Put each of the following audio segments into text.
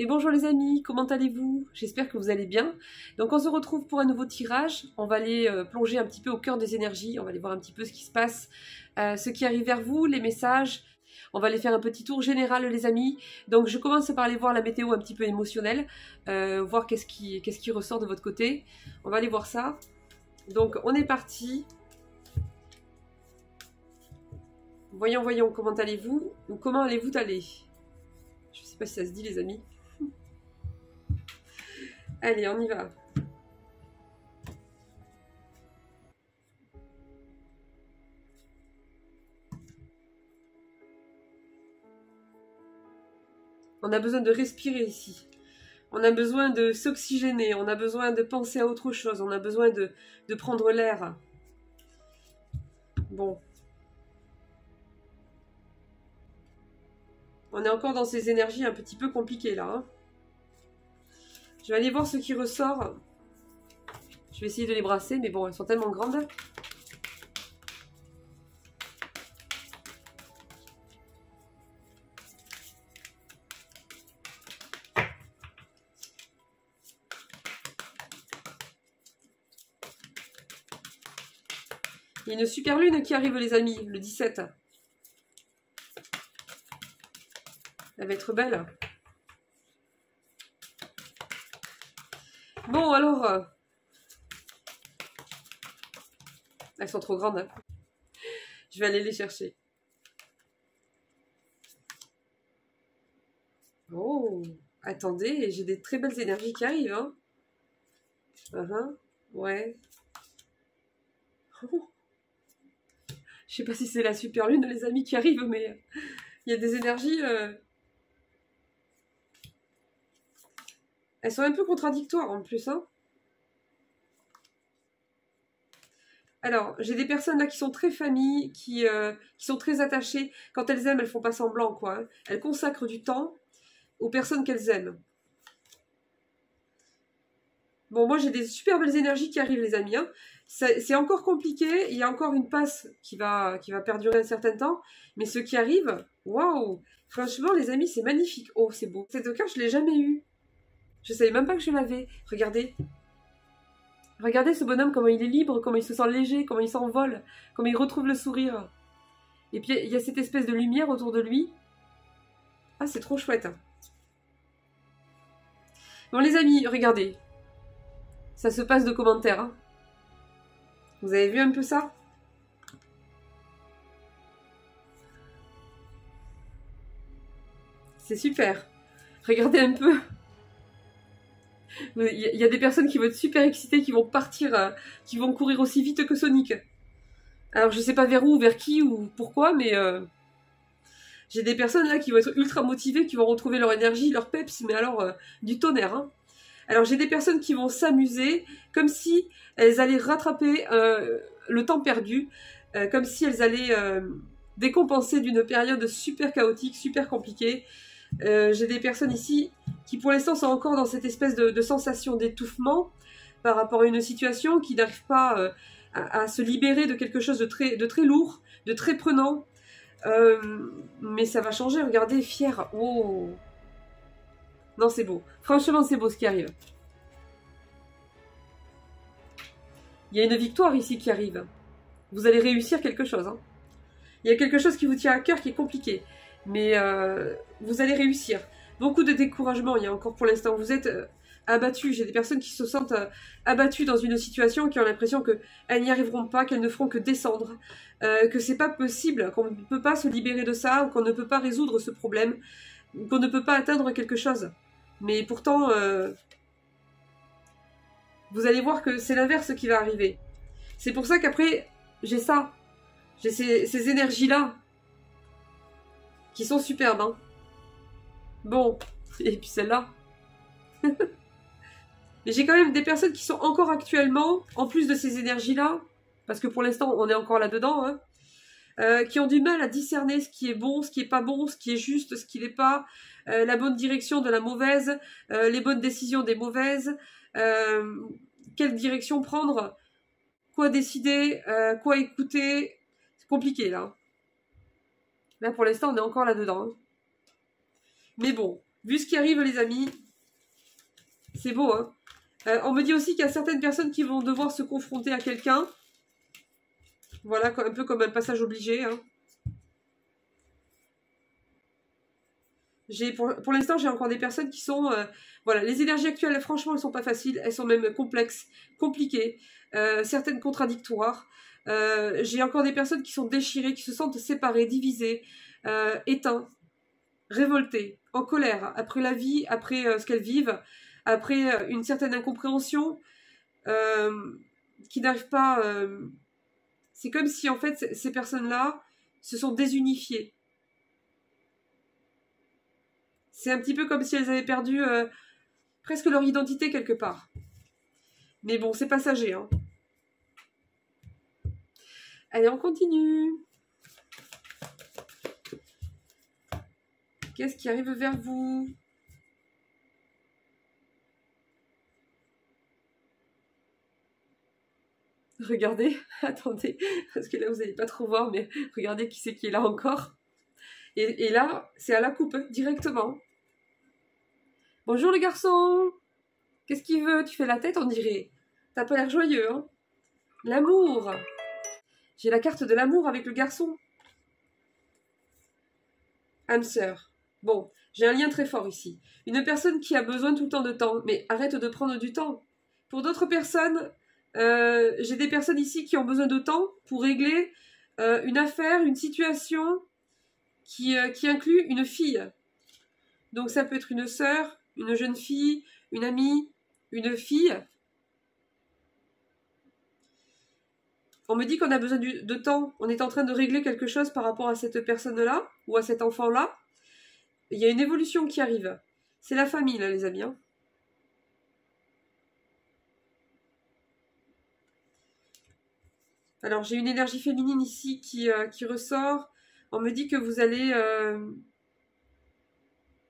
Et bonjour les amis, comment allez-vous? J'espère que vous allez bien. Donc on se retrouve pour un nouveau tirage. On va aller plonger un petit peu au cœur des énergies. On va aller voir un petit peu ce qui se passe, ce qui arrive vers vous, les messages. On va aller faire un petit tour général les amis. Donc je commence par aller voir la météo un petit peu émotionnelle, voir qu'est-ce qui ressort de votre côté. On va aller voir ça. Donc on est parti. Voyons, comment allez-vous? Ou comment allez-vous aller? Je ne sais pas si ça se dit les amis. Allez, on y va. On a besoin de respirer ici. On a besoin de s'oxygéner. On a besoin de penser à autre chose. On a besoin de prendre l'air. Bon. On est encore dans ces énergies un petit peu compliquées là. Hein. Je vais aller voir ce qui ressort. Je vais essayer de les brasser, mais bon, elles sont tellement grandes. Il y a une super lune qui arrive les amis, le 17. Elle va être belle. Bon alors, elles sont trop grandes. Hein. Je vais aller les chercher. Oh, attendez, j'ai des très belles énergies qui arrivent. Hein. Ouais. Oh. Je sais pas si c'est la super lune les amis qui arrive, mais il y a des énergies. Elles sont un peu contradictoires en plus. Hein. Alors, j'ai des personnes là qui sont très familles, qui sont très attachées. Quand elles aiment, elles font pas semblant, quoi. Hein. Elles consacrent du temps aux personnes qu'elles aiment. Bon, moi j'ai des super belles énergies qui arrivent, les amis. Hein. C'est encore compliqué. Il y a encore une passe qui va perdurer un certain temps. Mais ce qui arrive, waouh! Franchement, les amis, c'est magnifique. Oh, c'est beau. Cette carte, je l'ai jamais eue. Je savais même pas que je l'avais. Regardez. Regardez ce bonhomme, comment il est libre, comment il se sent léger, comment il s'envole, comment il retrouve le sourire. Et puis, il y a cette espèce de lumière autour de lui. Ah, c'est trop chouette. Bon, les amis, regardez. Ça se passe de commentaires. Hein. Vous avez vu un peu ça? C'est super. Regardez un peu. Il y a des personnes qui vont être super excitées, qui vont partir, qui vont courir aussi vite que Sonic. Alors je sais pas vers où, vers qui ou pourquoi, mais j'ai des personnes là qui vont être ultra motivées, qui vont retrouver leur énergie, leur peps, mais alors du tonnerre. Hein. Alors j'ai des personnes qui vont s'amuser, comme si elles allaient rattraper le temps perdu, comme si elles allaient décompenser d'une période super chaotique, super compliquée. J'ai des personnes ici qui pour l'instant sont encore dans cette espèce de sensation d'étouffement par rapport à une situation qui n'arrive pas à se libérer de quelque chose de très lourd, de très prenant. Mais ça va changer, regardez, fier. Oh. Non, c'est beau. Franchement, c'est beau ce qui arrive. Il y a une victoire ici qui arrive. Vous allez réussir quelque chose. Hein. Il y a quelque chose qui vous tient à cœur, qui est compliqué. Mais vous allez réussir. Beaucoup de découragement, il y a encore pour l'instant. Vous êtes abattus. J'ai des personnes qui se sentent abattues dans une situation, qui ont l'impression qu'elles n'y arriveront pas, qu'elles ne feront que descendre, que c'est pas possible, qu'on ne peut pas se libérer de ça, qu'on ne peut pas résoudre ce problème, qu'on ne peut pas atteindre quelque chose. Mais pourtant, vous allez voir que c'est l'inverse qui va arriver. C'est pour ça qu'après, j'ai ça. J'ai ces énergies-là. Qui sont superbes, hein. Bon, et puis celle-là. Mais j'ai quand même des personnes qui sont encore actuellement, en plus de ces énergies-là, parce que pour l'instant, on est encore là-dedans, hein, qui ont du mal à discerner ce qui est bon, ce qui est pas bon, ce qui est juste, ce qui n'est pas, la bonne direction de la mauvaise, les bonnes décisions des mauvaises, quelle direction prendre, quoi décider, quoi écouter. C'est compliqué, là. Là, pour l'instant, on est encore là-dedans. Hein. Mais bon, Vu ce qui arrive, les amis, c'est beau, hein. On me dit aussi qu'il y a certaines personnes qui vont devoir se confronter à quelqu'un. Voilà, un peu comme un passage obligé, hein. Pour l'instant, j'ai encore des personnes qui sont... voilà, les énergies actuelles, franchement, elles ne sont pas faciles. Elles sont même complexes, compliquées, certaines contradictoires. J'ai encore des personnes qui sont déchirées, qui se sentent séparées, divisées, éteintes, révoltées, en colère, après la vie, après ce qu'elles vivent, après une certaine incompréhension, qui n'arrivent pas... c'est comme si, en fait, ces personnes-là se sont désunifiées. C'est un petit peu comme si elles avaient perdu presque leur identité quelque part. Mais bon, c'est passager, hein. Allez, on continue. Qu'est-ce qui arrive vers vous? Regardez, attendez, parce que là, vous n'allez pas trop voir, mais regardez qui c'est qui est là encore. Et là, c'est à la coupe, directement. Bonjour le garçon. Qu'est-ce qu'il veut? Tu fais la tête, on dirait. T'as pas l'air joyeux, hein? L'amour. J'ai la carte de l'amour avec le garçon. Âme sœur. Bon, j'ai un lien très fort ici. Une personne qui a besoin tout le temps de temps. Mais arrête de prendre du temps. Pour d'autres personnes, j'ai des personnes ici qui ont besoin de temps pour régler une affaire, une situation... Qui inclut une fille. Donc ça peut être une sœur, une jeune fille, une amie, une fille. On me dit qu'on a besoin de temps. On est en train de régler quelque chose par rapport à cette personne-là ou à cet enfant-là. Il y a une évolution qui arrive. C'est la famille, là, les amis. Hein. Alors, j'ai une énergie féminine ici qui ressort. On me dit que vous allez...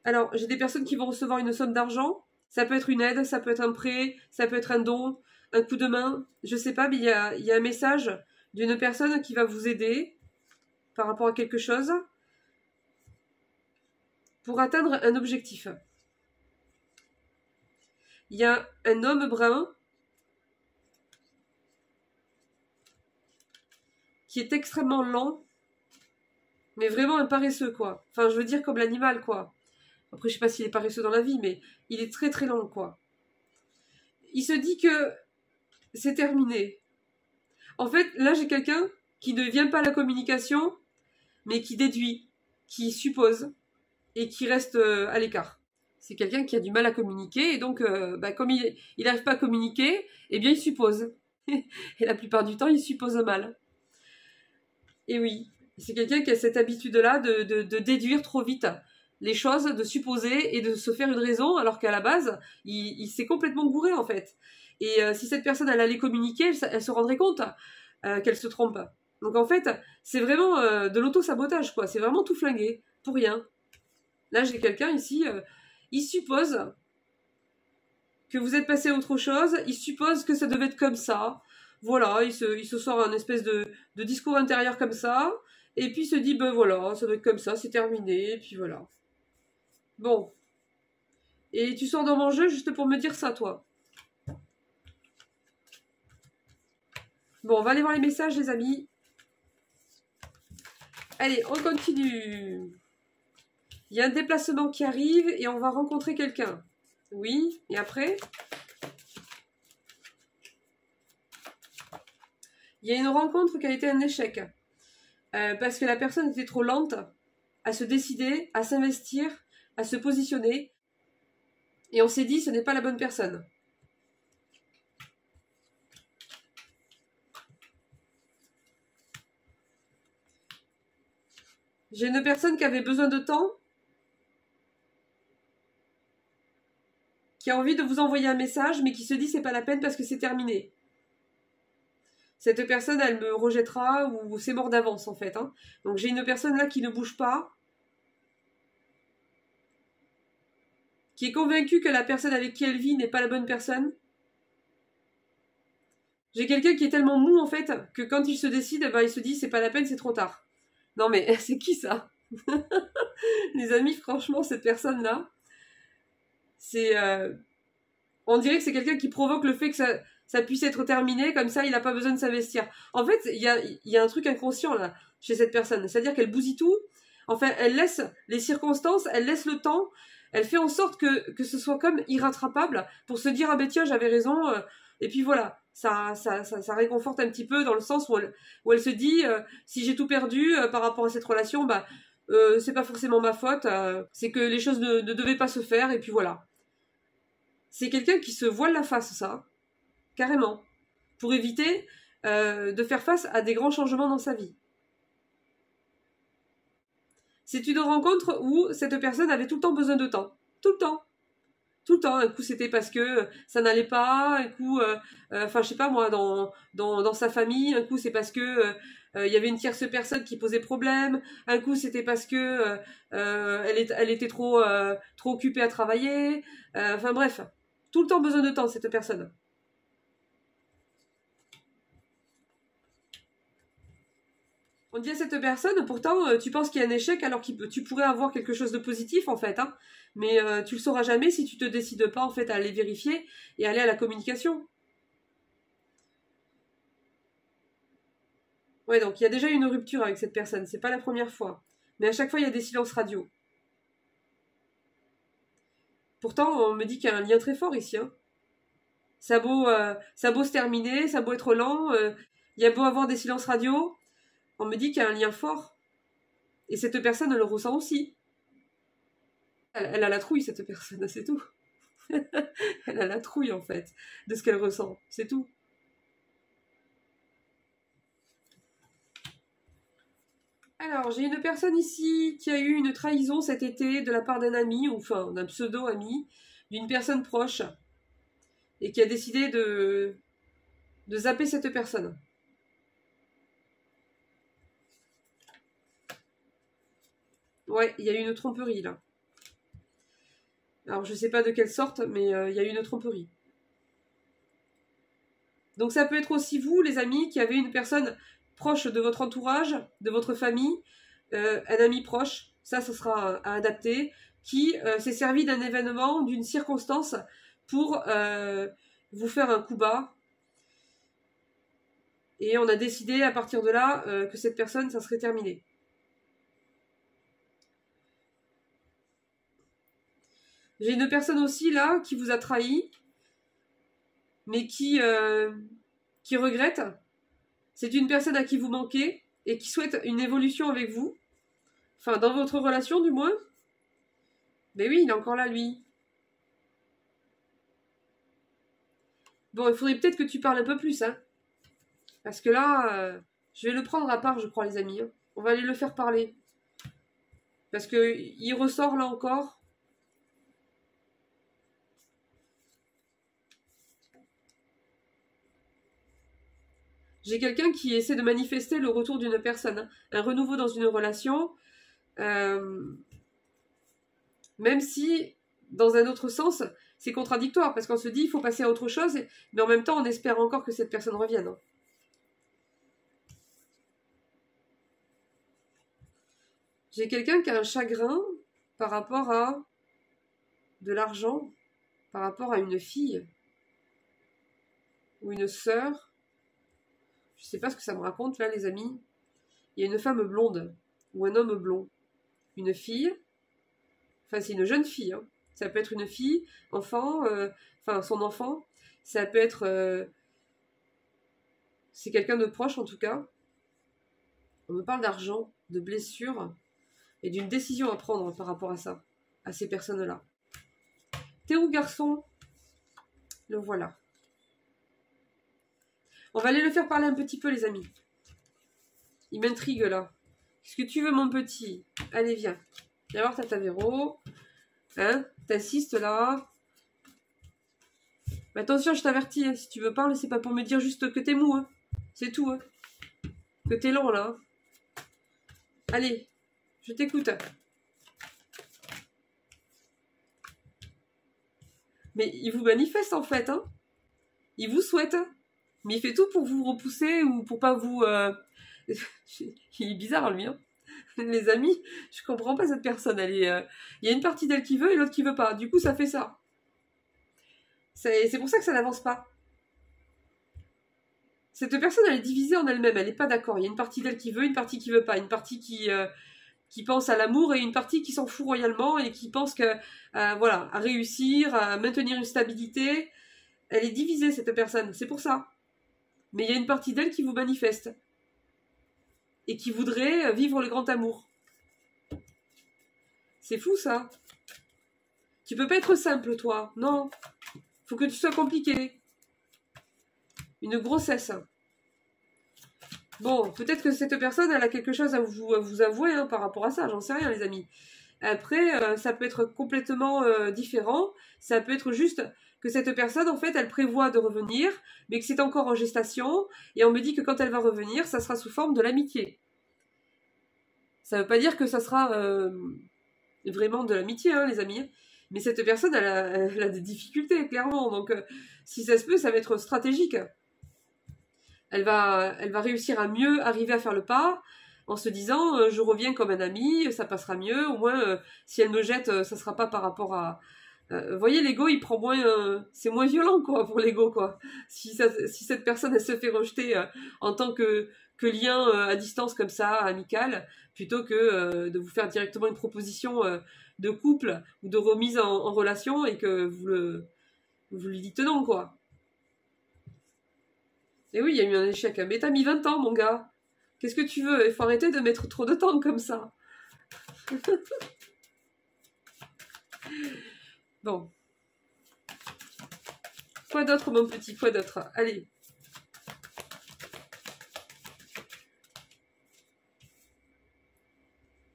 Alors, j'ai des personnes qui vont recevoir une somme d'argent. Ça peut être une aide, ça peut être un prêt, ça peut être un don, un coup de main. Je sais pas, mais il y a un message d'une personne qui va vous aider par rapport à quelque chose pour atteindre un objectif. Il y a un homme brun qui est extrêmement lent. Mais vraiment un paresseux, quoi. Enfin, je veux dire comme l'animal, quoi. Après, je sais pas s'il est paresseux dans la vie, mais il est très très lent, quoi. Il se dit que c'est terminé. En fait, là, j'ai quelqu'un qui ne vient pas à la communication, mais qui déduit, qui suppose, et qui reste à l'écart. C'est quelqu'un qui a du mal à communiquer, et donc, comme il n'arrive pas à communiquer, eh bien, il suppose. Et la plupart du temps, il suppose mal. Et oui. C'est quelqu'un qui a cette habitude-là de déduire trop vite les choses, de supposer et de se faire une raison, alors qu'à la base, il s'est complètement gouré, en fait. Et si cette personne, elle allait communiquer, elle se rendrait compte qu'elle se trompe. Donc, en fait, c'est vraiment de l'auto-sabotage, quoi. C'est vraiment tout flingué, pour rien. Là, j'ai quelqu'un ici, il suppose que vous êtes passé à autre chose, il suppose que ça devait être comme ça. Voilà, il se sort un espèce de discours intérieur comme ça. Et puis il se dit, ben voilà, ça doit être comme ça, c'est terminé, et puis voilà. Bon. Et tu sors dans mon jeu juste pour me dire ça, toi. Bon, on va aller voir les messages, les amis. Allez, on continue. Il y a un déplacement qui arrive et on va rencontrer quelqu'un. Oui, et après? Il y a une rencontre qui a été un échec. Parce que la personne était trop lente à se décider, à s'investir, à se positionner. Et on s'est dit, ce n'est pas la bonne personne. J'ai une personne qui avait besoin de temps, qui a envie de vous envoyer un message, mais qui se dit, c'est pas la peine parce que c'est terminé. Cette personne, elle me rejettera ou c'est mort d'avance, en fait. Hein. Donc, j'ai une personne là qui ne bouge pas, qui est convaincue que la personne avec qui elle vit n'est pas la bonne personne. J'ai quelqu'un qui est tellement mou, en fait, que quand il se décide, ben, il se dit, c'est pas la peine, c'est trop tard. Non, mais c'est qui, ça? Les amis, franchement, cette personne-là, C'est... on dirait que c'est quelqu'un qui provoque le fait que ça puisse être terminé, comme ça il n'a pas besoin de s'investir. En fait, il y a un truc inconscient là, chez cette personne, c'est-à-dire qu'elle bousille tout, enfin elle laisse les circonstances, elle laisse le temps, elle fait en sorte que ce soit comme irrattrapable pour se dire « Ah ben tiens, j'avais raison », et puis voilà, ça réconforte un petit peu dans le sens où elle se dit « Si j'ai tout perdu par rapport à cette relation, bah, c'est pas forcément ma faute, c'est que les choses ne devaient pas se faire, et puis voilà ». C'est quelqu'un qui se voile la face, ça, carrément, pour éviter de faire face à des grands changements dans sa vie. C'est une rencontre où cette personne avait tout le temps besoin de temps, tout le temps. Tout le temps, un coup c'était parce que ça n'allait pas, un coup, enfin je sais pas moi, dans sa famille, un coup c'est parce que y avait une tierce personne qui posait problème, un coup c'était parce que elle était trop occupée à travailler, enfin bref, tout le temps besoin de temps cette personne. On dit à cette personne, pourtant, tu penses qu'il y a un échec alors que tu pourrais avoir quelque chose de positif, en fait. Hein, mais tu le sauras jamais si tu te décides pas, en fait, à aller vérifier et aller à la communication. Ouais, donc, il y a déjà une rupture avec cette personne. C'est pas la première fois. Mais à chaque fois, il y a des silences radio. Pourtant, on me dit qu'il y a un lien très fort ici. Hein. Ça a beau se terminer, ça a beau être lent, il y a beau avoir des silences radio... On me dit qu'il y a un lien fort. Et cette personne, elle le ressent aussi. Elle a la trouille, cette personne, c'est tout. Elle a la trouille, en fait, de ce qu'elle ressent. C'est tout. Alors, j'ai une personne ici qui a eu une trahison cet été de la part d'un ami, ou enfin, d'un pseudo-ami, d'une personne proche, et qui a décidé de zapper cette personne. Ouais, il y a eu une tromperie, là. Alors, je sais pas de quelle sorte, mais il y a eu une tromperie. Donc, ça peut être aussi vous, les amis, qui avez une personne proche de votre entourage, de votre famille, un ami proche, ça sera à adapter, qui s'est servi d'un événement, d'une circonstance, pour vous faire un coup bas. Et on a décidé, à partir de là, que cette personne, ça serait terminé. J'ai une personne aussi, là, qui vous a trahi, mais qui regrette. C'est une personne à qui vous manquez et qui souhaite une évolution avec vous. Enfin, dans votre relation, du moins. Mais oui, il est encore là, lui. Bon, il faudrait peut-être que tu parles un peu plus, hein. Parce que là, je vais le prendre à part, je crois, les amis. Hein. On va aller le faire parler. Parce qu'il ressort, là, encore... J'ai quelqu'un qui essaie de manifester le retour d'une personne, hein, un renouveau dans une relation, même si, dans un autre sens, c'est contradictoire, parce qu'on se dit, il faut passer à autre chose, mais en même temps, on espère encore que cette personne revienne. Hein. J'ai quelqu'un qui a un chagrin par rapport à de l'argent, par rapport à une fille, ou une sœur. Je sais pas ce que ça me raconte, là, les amis. Il y a une femme blonde, ou un homme blond. Une fille, enfin, c'est une jeune fille. Hein. Ça peut être une fille, enfant, enfin, son enfant. Ça peut être... c'est quelqu'un de proche, en tout cas. On me parle d'argent, de blessures, et d'une décision à prendre par rapport à ça, à ces personnes-là. Théo garçon, le voilà. On va aller le faire parler un petit peu, les amis. Il m'intrigue, là. Qu'est-ce que tu veux, mon petit? Allez, viens. Viens voir, t'as ta véro. Hein? T'insistes, là. Mais attention, je t'avertis. Hein. Si tu veux parler, c'est pas pour me dire juste que t'es mou. Hein. C'est tout. Hein. Que t'es lent, là. Allez, je t'écoute. Mais il vous manifeste, en fait. Hein. Il vous souhaite... Mais il fait tout pour vous repousser ou pour pas vous... Il est bizarre, lui. Hein, les amis, je comprends pas cette personne. Elle est, il y a une partie d'elle qui veut et l'autre qui veut pas. Du coup, ça fait ça. C'est pour ça que ça n'avance pas. Cette personne, elle est divisée en elle-même, elle n'est pas d'accord. Il y a une partie d'elle qui veut, une partie qui veut pas, une partie qui pense à l'amour et une partie qui s'en fout royalement et qui pense que, voilà, à réussir, à maintenir une stabilité. Elle est divisée, cette personne, c'est pour ça. Mais il y a une partie d'elle qui vous manifeste et qui voudrait vivre le grand amour. C'est fou, ça. Tu peux pas être simple, toi. Non. Faut que tu sois compliqué. Une grossesse. Bon, peut-être que cette personne, elle a quelque chose à vous avouer hein, par rapport à ça. J'en sais rien, les amis. Après, ça peut être complètement différent. Ça peut être juste que cette personne, en fait, elle prévoit de revenir, mais que c'est encore en gestation. Et on me dit que quand elle va revenir, ça sera sous forme de l'amitié. Ça ne veut pas dire que ça sera... vraiment de l'amitié, hein, les amis. Mais cette personne, elle a des difficultés, clairement. Donc, si ça se peut, ça va être stratégique. Elle va réussir à mieux arriver à faire le pas en se disant, je reviens comme un ami, ça passera mieux. Au moins, si elle me jette, ça sera pas par rapport à... Vous voyez, l'ego, il prend moins... c'est moins violent, quoi, pour l'ego, quoi. Si cette personne, elle se fait rejeter en tant que lien à distance comme ça, amical, plutôt que de vous faire directement une proposition de couple ou de remise en relation et que vous lui dites non, quoi. Et oui, il y a eu un échec. Mais t'as mis 20 ans, mon gars. Qu'est-ce que tu veux? Il faut arrêter de mettre trop de temps comme ça. Bon. Quoi d'autre, mon petit? Quoi d'autre? Allez.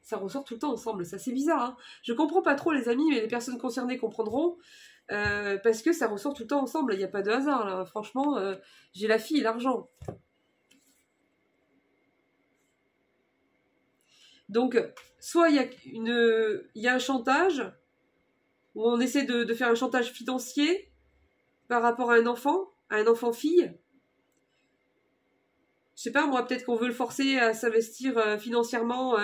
Ça ressort tout le temps ensemble, ça c'est bizarre. Hein, je comprends pas trop les amis, mais les personnes concernées comprendront, parce que ça ressort tout le temps ensemble, il n'y a pas de hasard là, franchement, j'ai la fille et l'argent. Donc, soit il y a un chantage, où on essaie de faire un chantage financier par rapport à un enfant-fille. Je sais pas, moi peut-être qu'on veut le forcer à s'investir financièrement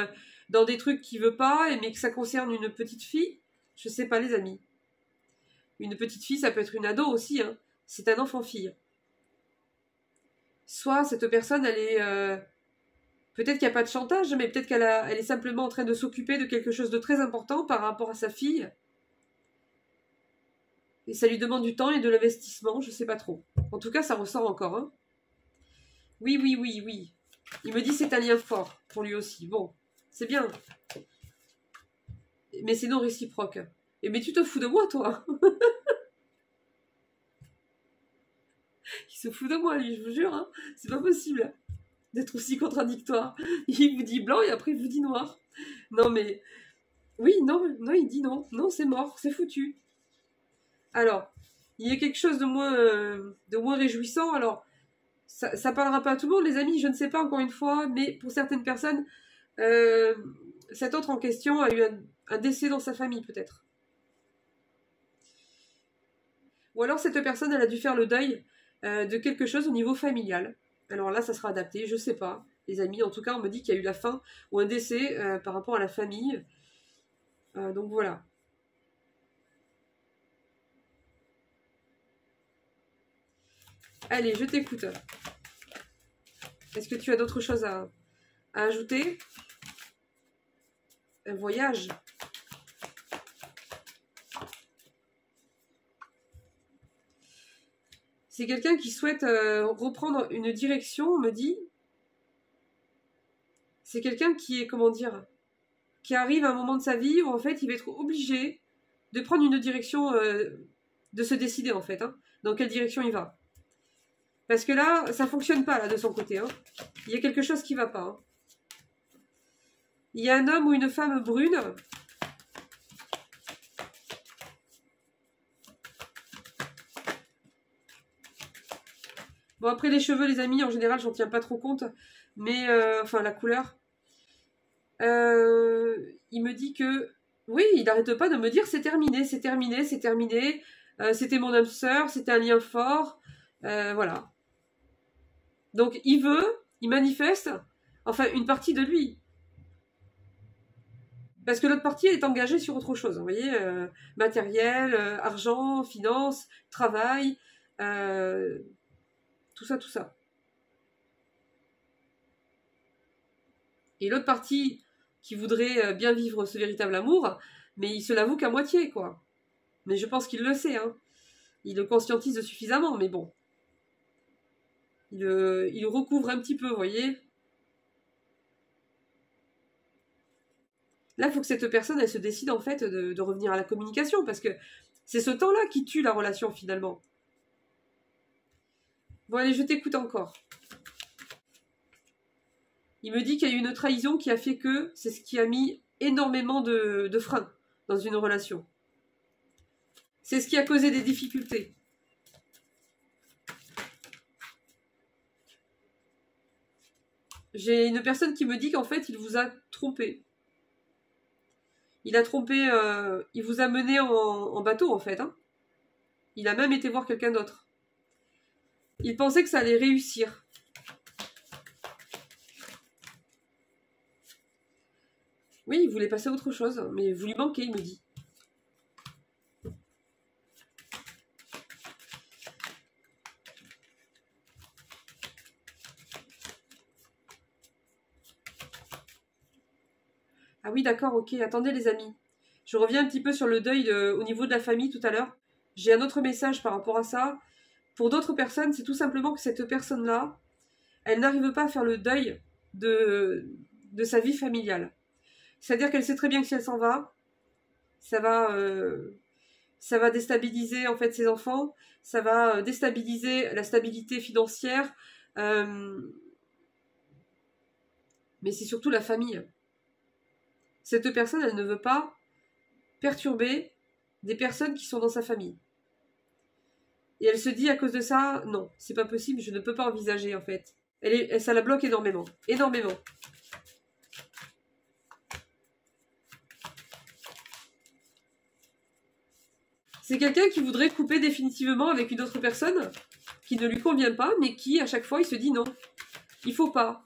dans des trucs qu'il veut pas, mais que ça concerne une petite fille, je sais pas les amis. Une petite fille, ça peut être une ado aussi, hein. C'est un enfant-fille. Soit cette personne, elle est... peut-être qu'il n'y a pas de chantage, mais peut-être qu'elle est simplement en train de s'occuper de quelque chose de très important par rapport à sa fille. Et ça lui demande du temps et de l'investissement, je sais pas trop. En tout cas, ça ressort encore. Hein. Oui, oui, oui, oui. Il me dit que c'est un lien fort pour lui aussi. Bon. C'est bien. Mais c'est non réciproque. Et mais tu te fous de moi, toi. Il se fout de moi, lui, je vous jure. Hein. C'est pas possible d'être aussi contradictoire. Il vous dit blanc et après il vous dit noir. Non, mais... Oui, non, non, il dit non. Non, c'est mort, c'est foutu. Alors, il y a quelque chose de moins réjouissant. Alors, ça parlera pas à tout le monde, les amis. Je ne sais pas, encore une fois. Mais pour certaines personnes... Cette autre en question a eu un décès dans sa famille peut-être, ou alors cette personne elle a dû faire le deuil de quelque chose au niveau familial. Alors là ça sera adapté, je sais pas les amis, en tout cas on me dit qu'il y a eu la fin ou un décès par rapport à la famille, donc voilà. Allez, je t'écoute. Est-ce que tu as d'autres choses à ajouter? Un voyage. C'est quelqu'un qui souhaite reprendre une direction, on me dit. C'est quelqu'un qui est, comment dire, qui arrive à un moment de sa vie où en fait il va être obligé de prendre une direction, de se décider en fait, hein, dans quelle direction il va. Parce que là, ça ne fonctionne pas là de son côté. Hein. Il y a quelque chose qui ne va pas. Hein. Il y a un homme ou une femme brune. Bon, après les cheveux, les amis, en général, j'en tiens pas trop compte. Mais, enfin, la couleur. Il me dit que... Oui, il n'arrête pas de me dire, c'est terminé, c'est terminé, c'est terminé. C'était mon âme sœur, c'était un lien fort. Voilà. Donc, il veut, il manifeste, enfin, une partie de lui. Parce que l'autre partie est engagée sur autre chose, vous voyez, matériel, argent, finance, travail, tout ça, tout ça. Et l'autre partie qui voudrait bien vivre ce véritable amour, mais il se l'avoue qu'à moitié, quoi. Mais je pense qu'il le sait, hein. Il le conscientise suffisamment, mais bon. Il recouvre un petit peu, vous voyez. Là, il faut que cette personne, elle se décide en fait de revenir à la communication, parce que c'est ce temps-là qui tue la relation finalement. Bon, allez, je t'écoute encore. Il me dit qu'il y a eu une trahison qui a fait que c'est ce qui a mis énormément de freins dans une relation. C'est ce qui a causé des difficultés. J'ai une personne qui me dit qu'en fait, il vous a trompé. Il a trompé, il vous a mené en bateau en fait. Hein. Il a même été voir quelqu'un d'autre. Il pensait que ça allait réussir. Oui, il voulait passer à autre chose, mais vous lui manquez, il me dit. Ah oui, d'accord, ok. Attendez, les amis. Je reviens un petit peu sur le deuil au niveau de la famille tout à l'heure. J'ai un autre message par rapport à ça. Pour d'autres personnes, c'est tout simplement que cette personne-là, elle n'arrive pas à faire le deuil de sa vie familiale. C'est-à-dire qu'elle sait très bien que si elle s'en va, ça va déstabiliser en fait ses enfants, ça va déstabiliser la stabilité financière, mais c'est surtout la famille. Cette personne, elle ne veut pas perturber des personnes qui sont dans sa famille. Et elle se dit à cause de ça, non, c'est pas possible, je ne peux pas envisager en fait. Ça la bloque énormément, énormément. C'est quelqu'un qui voudrait couper définitivement avec une autre personne qui ne lui convient pas, mais qui à chaque fois il se dit non, il faut pas.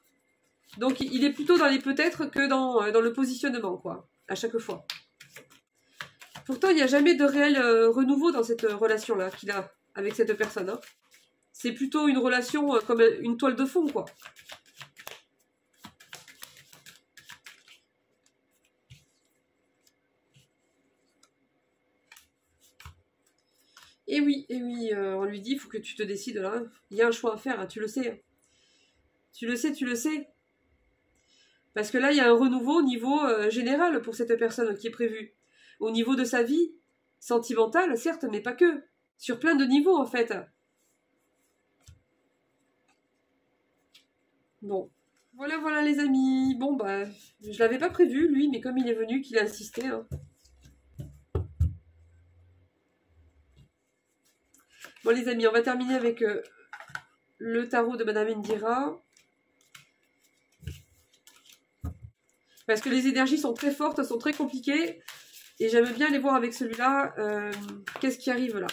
Donc il est plutôt dans les peut-être que dans le positionnement, quoi, à chaque fois. Pourtant, il n'y a jamais de réel renouveau dans cette relation-là qu'il a avec cette personne. Hein. C'est plutôt une relation comme une toile de fond, quoi. Et oui, on lui dit, il faut que tu te décides, là. Hein. Il y a un choix à faire, hein, tu le sais. Hein. Tu le sais, tu le sais. Parce que là, il y a un renouveau au niveau général pour cette personne qui est prévue. Au niveau de sa vie, sentimentale, certes, mais pas que. Sur plein de niveaux, en fait. Bon. Voilà, voilà, les amis. Bon, bah, je ne l'avais pas prévu, lui, mais comme il est venu, qu'il a insisté. Hein. Bon, les amis, on va terminer avec le tarot de Madame Indira. Parce que les énergies sont très fortes, sont très compliquées. Et j'aime bien les voir avec celui-là. Qu'est-ce qui arrive là?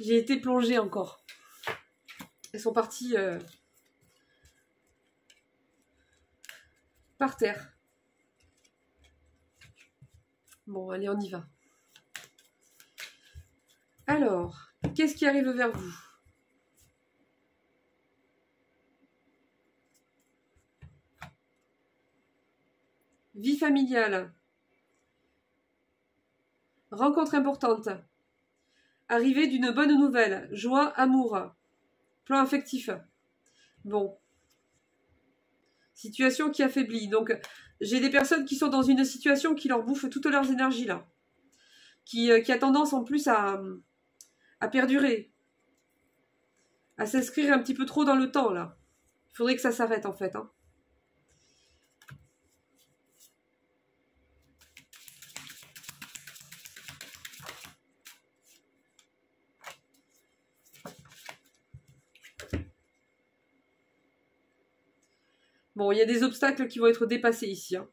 J'ai été plongée encore. Elles sont parties par terre. Bon, allez, on y va. Alors, qu'est-ce qui arrive vers vous? Vie familiale, rencontre importante, arrivée d'une bonne nouvelle, joie, amour, plan affectif. Bon, situation qui affaiblit. Donc, j'ai des personnes qui sont dans une situation qui leur bouffe toutes leurs énergies là, qui a tendance en plus à perdurer, à s'inscrire un petit peu trop dans le temps là. Il faudrait que ça s'arrête en fait, hein. Bon, il y a des obstacles qui vont être dépassés ici. Hein.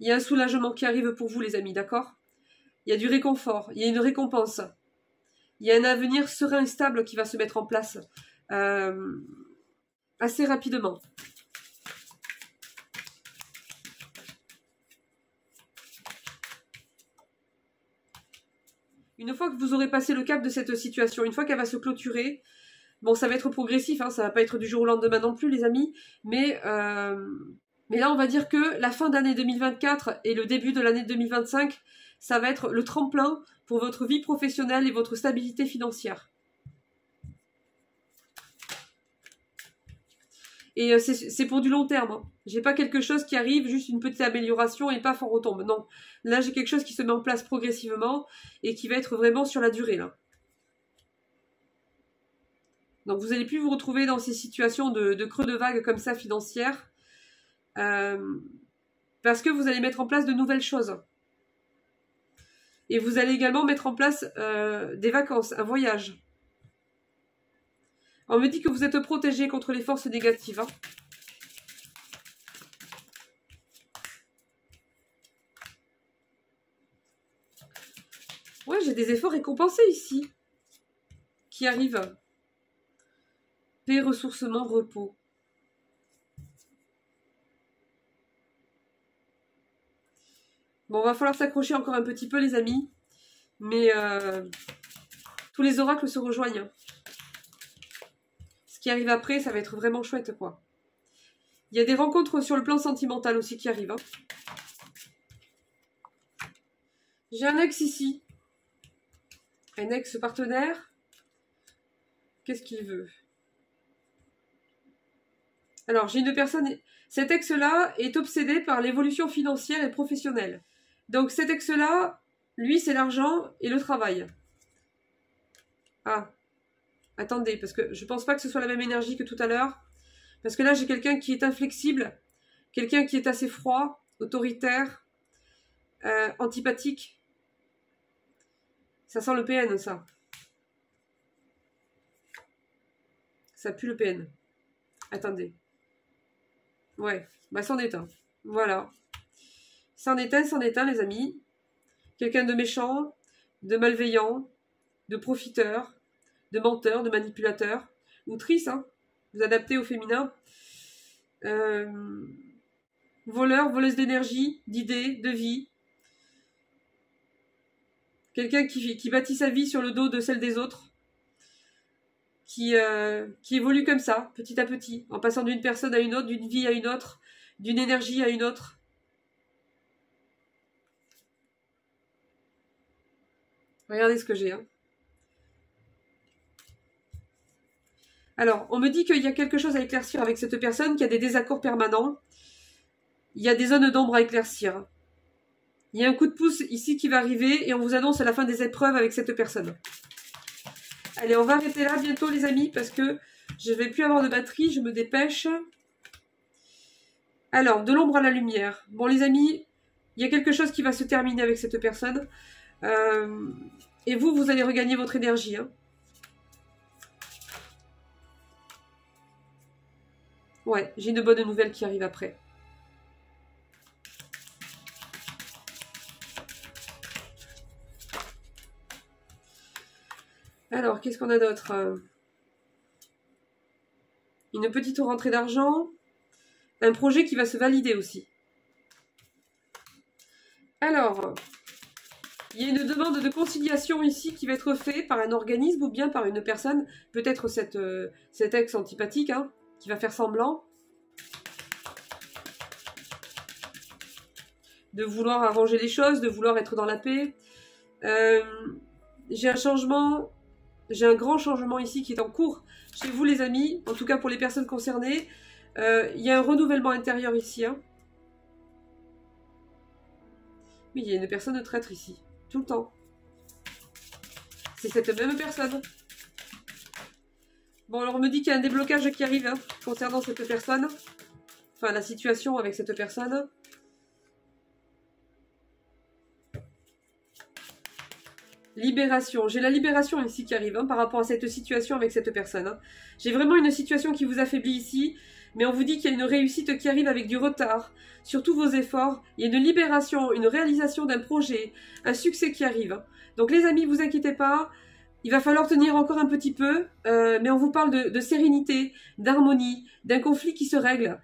Il y a un soulagement qui arrive pour vous, les amis, d'accord? Il y a du réconfort, il y a une récompense. Il y a un avenir serein et stable qui va se mettre en place. assez rapidement. Une fois que vous aurez passé le cap de cette situation, une fois qu'elle va se clôturer, bon, ça va être progressif, hein, ça va pas être du jour au lendemain non plus, les amis, mais là, on va dire que la fin d'année 2024 et le début de l'année 2025, ça va être le tremplin pour votre vie professionnelle et votre stabilité financière. Et c'est pour du long terme, hein. J'ai pas quelque chose qui arrive, juste une petite amélioration et paf, on retombe. Non, là j'ai quelque chose qui se met en place progressivement et qui va être vraiment sur la durée, là. Donc vous n'allez plus vous retrouver dans ces situations de creux de vague comme ça, financières, parce que vous allez mettre en place de nouvelles choses. Et vous allez également mettre en place des vacances, un voyage. On me dit que vous êtes protégé contre les forces négatives, hein. Ouais, j'ai des efforts récompensés ici. Qui arrivent. Paix, ressourcement, repos. Bon, va falloir s'accrocher encore un petit peu, les amis. Mais tous les oracles se rejoignent. Ce qui arrive après, ça va être vraiment chouette, quoi. Il y a des rencontres sur le plan sentimental aussi qui arrivent, hein. J'ai un ex ici. Un ex-partenaire. Qu'est-ce qu'il veut? Alors, j'ai une personne... Cet ex-là est obsédé par l'évolution financière et professionnelle. Donc, cet ex-là, lui, c'est l'argent et le travail. Ah. Attendez, parce que je ne pense pas que ce soit la même énergie que tout à l'heure. Parce que là, j'ai quelqu'un qui est inflexible, quelqu'un qui est assez froid, autoritaire, antipathique. Ça sent le PN, ça. Ça pue le PN. Attendez. Ouais, bah c'en est un. Voilà. C'en est un, les amis. Quelqu'un de méchant, de malveillant, de profiteur, de menteur, de manipulateur, outrice, hein, vous adaptez au féminin, voleur, voleuse d'énergie, d'idées, de vie, quelqu'un qui bâtit sa vie sur le dos de celle des autres, qui évolue comme ça, petit à petit, en passant d'une personne à une autre, d'une vie à une autre, d'une énergie à une autre. Regardez ce que j'ai, hein. Alors, on me dit qu'il y a quelque chose à éclaircir avec cette personne, qu'il y a des désaccords permanents. Il y a des zones d'ombre à éclaircir. Il y a un coup de pouce ici qui va arriver et on vous annonce la fin des épreuves avec cette personne. Allez, on va arrêter là bientôt, les amis, parce que je ne vais plus avoir de batterie, je me dépêche. Alors, de l'ombre à la lumière. Bon, les amis, il y a quelque chose qui va se terminer avec cette personne. Et vous, vous allez regagner votre énergie, hein. Ouais, j'ai une bonne nouvelle qui arrive après. Alors, qu'est-ce qu'on a d'autre? Une petite rentrée d'argent. Un projet qui va se valider aussi. Alors, il y a une demande de conciliation ici qui va être faite par un organisme ou bien par une personne, peut-être cet ex antipathique, hein, qui va faire semblant de vouloir arranger les choses, de vouloir être dans la paix. J'ai un changement, j'ai un grand changement ici qui est en cours chez vous, les amis, en tout cas pour les personnes concernées. Il y a un renouvellement intérieur ici, hein. Oui, il y a une personne de traître ici, tout le temps. C'est cette même personne. Bon, alors on me dit qu'il y a un déblocage qui arrive, hein, concernant cette personne. Enfin, la situation avec cette personne. Libération. J'ai la libération ici qui arrive, hein, par rapport à cette situation avec cette personne, hein. J'ai vraiment une situation qui vous affaiblit ici, mais on vous dit qu'il y a une réussite qui arrive avec du retard. Sur tous vos efforts, il y a une libération, une réalisation d'un projet, un succès qui arrive. Donc les amis, vous inquiétez pas. Il va falloir tenir encore un petit peu, mais on vous parle de sérénité, d'harmonie, d'un conflit qui se règle.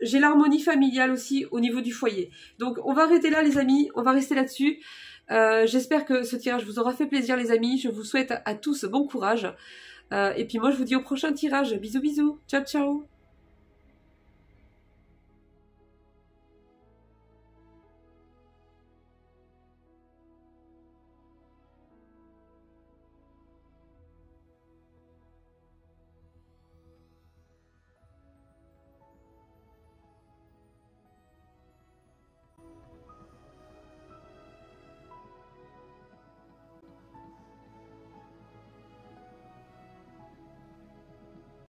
J'ai l'harmonie familiale aussi au niveau du foyer. Donc on va arrêter là les amis, on va rester là-dessus. J'espère que ce tirage vous aura fait plaisir les amis, je vous souhaite à tous bon courage. Et puis moi je vous dis au prochain tirage, bisous bisous, ciao ciao.